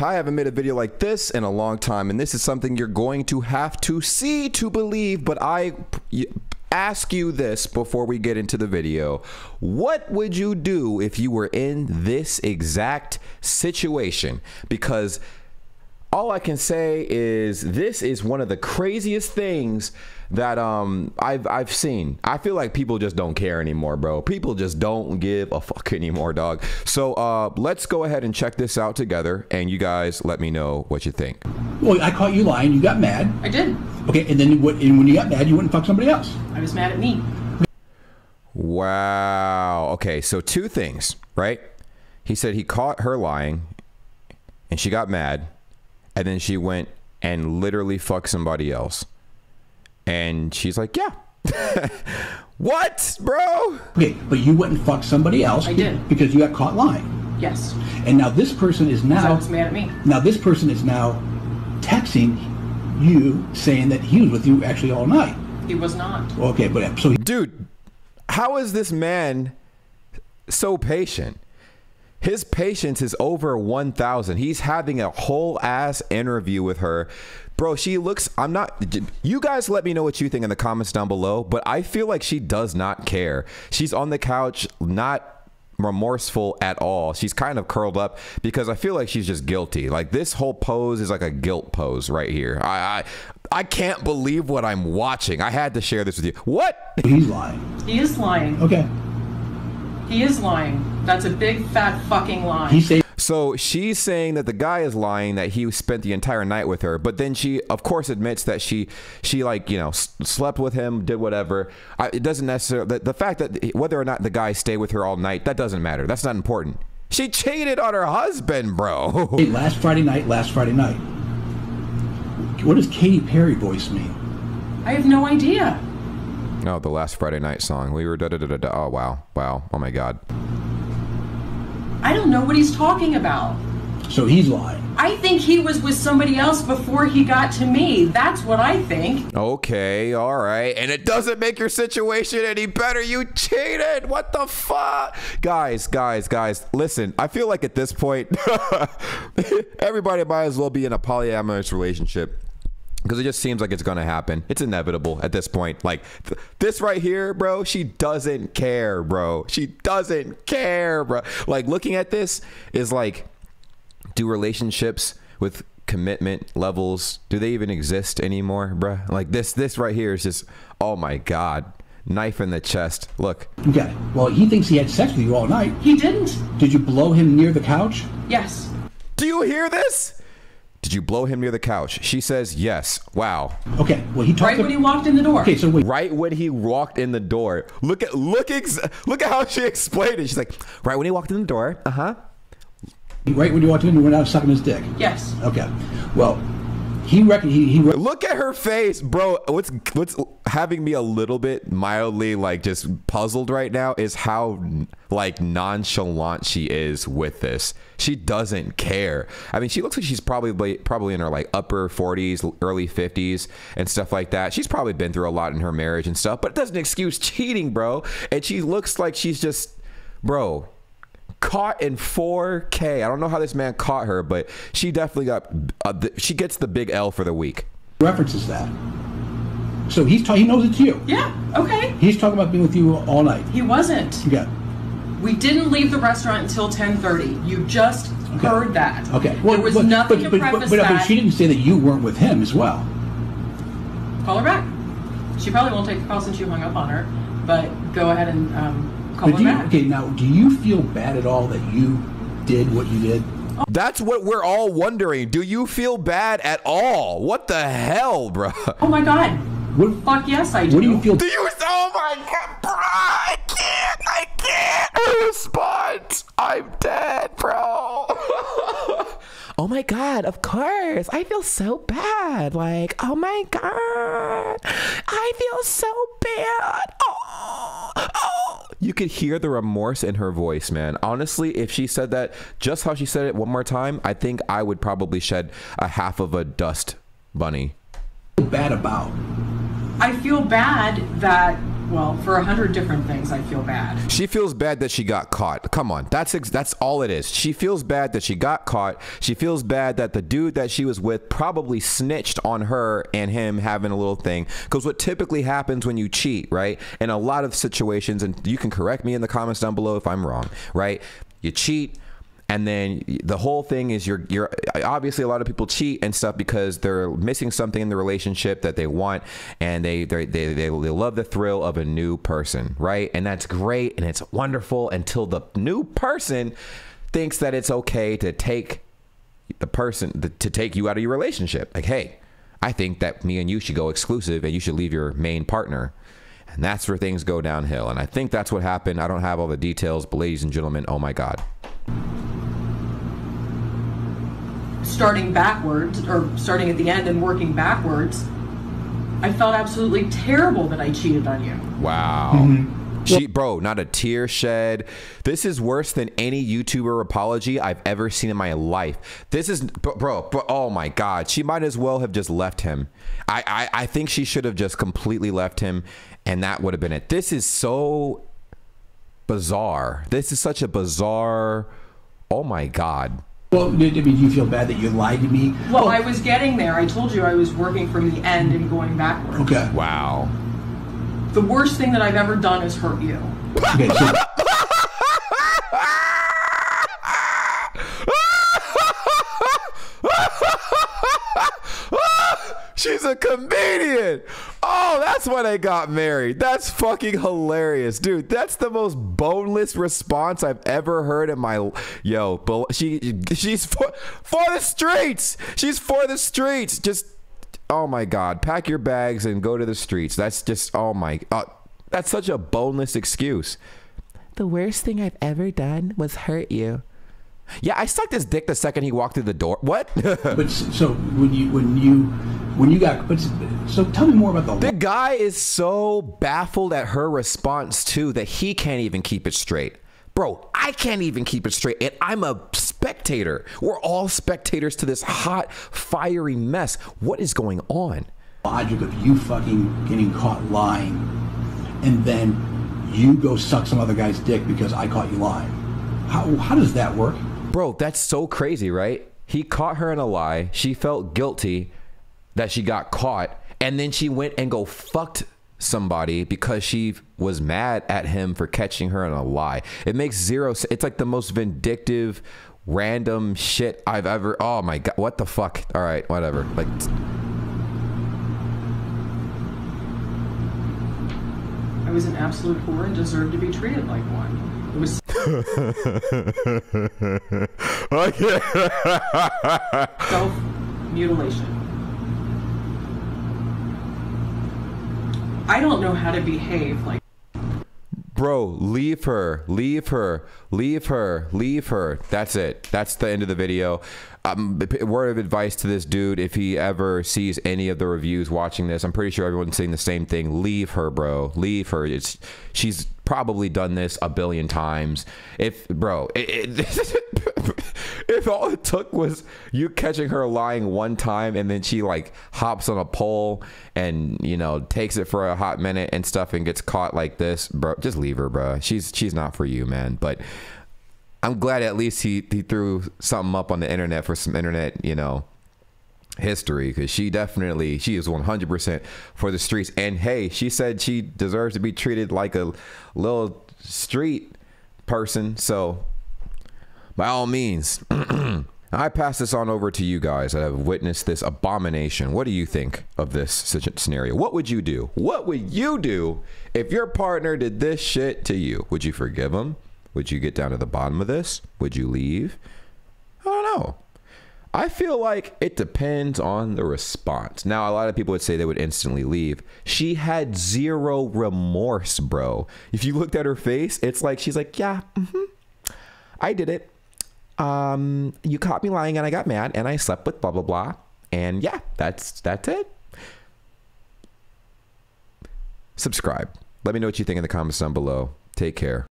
I haven't made a video like this in a long time, and this is something you're going to have to see to believe, but I ask you this before we get into the video. What would you do if you were in this exact situation? Because all I can say is this is one of the craziest things that I've seen. I feel like people just don't care anymore, bro. People just don't give a fuck anymore, dog. So let's go ahead and check this out together, and you guys let me know what you think. Well, I caught you lying. You got mad. I did. Okay, and then what? And when you got mad, you wouldn't fuck somebody else. I was mad at me. Wow. Okay, so two things, right? He said he caught her lying, and she got mad. And then she went and literally fucked somebody else. And she's like, yeah. What, bro? Okay, but you went and fucked somebody else. I did. Because you got caught lying. Yes. And now this person is now... Because I was mad at me. Now this person is now texting you saying that he was with you actually all night. He was not. Okay, but... so, dude, how is this man so patient? His patience is over 1,000. He's having a whole ass interview with her. Bro, she looks, I'm not, you guys let me know what you think in the comments down below, but I feel like she does not care. She's on the couch, not remorseful at all. She's kind of curled up because I feel like she's just guilty. Like this whole pose is like a guilt pose right here. I can't believe what I'm watching. I had to share this with you. What? He's lying. He is lying. Okay. He is lying. That's a big fat fucking lie. So she's saying that the guy is lying, that he spent the entire night with her, but then she of course admits that she like, you know, slept with him, did whatever. It doesn't necessarily, the fact that whether or not the guy stayed with her all night, that doesn't matter. That's not important. She cheated on her husband, bro. Hey, last Friday night. What does Katy Perry voice mean? I have no idea. No, the last Friday night song. We were da da da da da. Oh, wow. Wow. Oh, my God. I don't know what he's talking about. So he's lying. I think he was with somebody else before he got to me. That's what I think. Okay. All right. And it doesn't make your situation any better. You cheated. What the fuck? Guys. Listen, I feel like at this point, everybody might as well be in a polyamorous relationship. Because it just seems like it's going to happen. It's inevitable at this point. Like this right here, bro, she doesn't care, bro. She doesn't care, bro. Like looking at this is like, do relationships with commitment levels, do they even exist anymore, bro? Like this right here is just, oh my God, knife in the chest. Look. Okay. Well, he thinks he had sex with you all night. He didn't. Did you blow him near the couch? Yes. Do you hear this? Did you blow him near the couch? She says yes. Wow. Okay. Well, he talked right when he walked in the door. Okay, so wait. Right when he walked in the door. Look at how she explained it. She's like, right when he walked in the door. Uh huh. Right when you walked in, you went out sucking his dick. Yes. Okay. Well, he reckoned he. Look at her face, bro. What's having me a little bit mildly like just puzzled right now is how like nonchalant she is with this. She doesn't care. I mean, she looks like she's probably in her like upper 40s, early 50s and stuff like that. She's probably been through a lot in her marriage and stuff, but it doesn't excuse cheating, bro. And she looks like she's just, bro, caught in 4K. I don't know how this man caught her, but she definitely got, she gets the big L for the week. References that. So he knows it's you. Yeah, okay. He's talking about being with you all night. He wasn't. Yeah. We didn't leave the restaurant until 10:30. You just heard that. Okay. Well, there was nothing to preface that. But she didn't say that you weren't with him as well. Call her back. She probably won't take the call since you hung up on her, but go ahead and call her back. Okay, now, do you feel bad at all that you did what you did? That's what we're all wondering. Do you feel bad at all? What the hell, bro? Oh, my God. What, fuck yes, I do. What do you feel? Do you? Oh my God, bro! I can't respond. I'm dead, bro. Oh my God! Of course, I feel so bad. Like, oh my God, I feel so bad. Oh. You could hear the remorse in her voice, man. Honestly, if she said that just how she said it one more time, I think I would probably shed a half of a dust bunny. Bad about. I feel bad that Well, for 100 different things, I feel bad. She feels bad that she got caught. Come on, that's all it is. She feels bad that she got caught. She feels bad that the dude that she was with probably snitched on her and him having a little thing. Because what typically happens when you cheat, right? In a lot of situations, and you can correct me in the comments down below if I'm wrong, right? You cheat. And then the whole thing is you're obviously a lot of people cheat and stuff because they're missing something in the relationship that they want, and they love the thrill of a new person, right? And that's great and it's wonderful until the new person thinks that it's okay to take the person to take you out of your relationship. Like, hey, I think that me and you should go exclusive and you should leave your main partner. And that's where things go downhill. And I think that's what happened. I don't have all the details, but ladies and gentlemen, oh my God. Starting backwards, or starting at the end and working backwards, I felt absolutely terrible that I cheated on you. Wow. Mm-hmm. Bro, not a tear shed. This is worse than any YouTuber apology I've ever seen in my life. This is, bro, oh my God. She might as well have just left him. I think she should have just completely left him, and that would have been it. This is so bizarre. This is such a bizarre, oh my God. Well, I mean, do you feel bad that you lied to me? Well, I was getting there. I told you I was working from the end and going backwards. Okay. Wow. The worst thing that I've ever done is hurt you. Okay, so she's a comedian. Oh, that's why they got married. That's fucking hilarious, dude. That's the most boneless response I've ever heard in my yo. But she's for the streets. She's for the streets. Just oh my God, pack your bags and go to the streets. That's just oh my. That's such a boneless excuse. The worst thing I've ever done was hurt you. Yeah, I sucked his dick the second he walked through the door. What? But so when you got, but so tell me more about the. The guy is so baffled at her response too that he can't even keep it straight, bro. I can't even keep it straight, and I'm a spectator. We're all spectators to this hot, fiery mess. What is going on? Logic of you fucking getting caught lying, and then you go suck some other guy's dick because I caught you lying. How does that work? Bro, that's so crazy, right? He caught her in a lie. She felt guilty that she got caught. And then she went and go fucked somebody because she was mad at him for catching her in a lie. It makes zero sense. It's like the most vindictive, random shit I've ever. Oh my God. What the fuck? All right, whatever. Like, I was an absolute whore and deserved to be treated like one. It was self-mutilation. I don't know how to behave like. Bro, leave her, leave her, leave her, leave her. That's it. That's the end of the video. Word of advice to this dude, if he ever sees any of the reviews watching this, I'm pretty sure everyone's saying the same thing. Leave her, bro. Leave her. She's probably done this a billion times. If, bro, if all it took was you catching her lying one time and then she like hops on a pole and, you know, takes it for a hot minute and stuff and gets caught like this, bro, just leave her, bro. She's not for you, man. But I'm glad at least he threw something up on the internet for some internet, you know, history, because she is 100% for the streets. And hey, she said she deserves to be treated like a little street person. So by all means, I pass this on over to you guys that have witnessed this abomination. What do you think of this scenario? What would you do? What would you do if your partner did this shit to you? Would you forgive him? Would you get down to the bottom of this? Would you leave? I don't know. I feel like it depends on the response. Now, a lot of people would say they would instantly leave. She had zero remorse, bro. If you looked at her face, it's like she's like, yeah, I did it. You caught me lying and I got mad and I slept with blah, blah, blah. And yeah, that's it. Subscribe. Let me know what you think in the comments down below. Take care.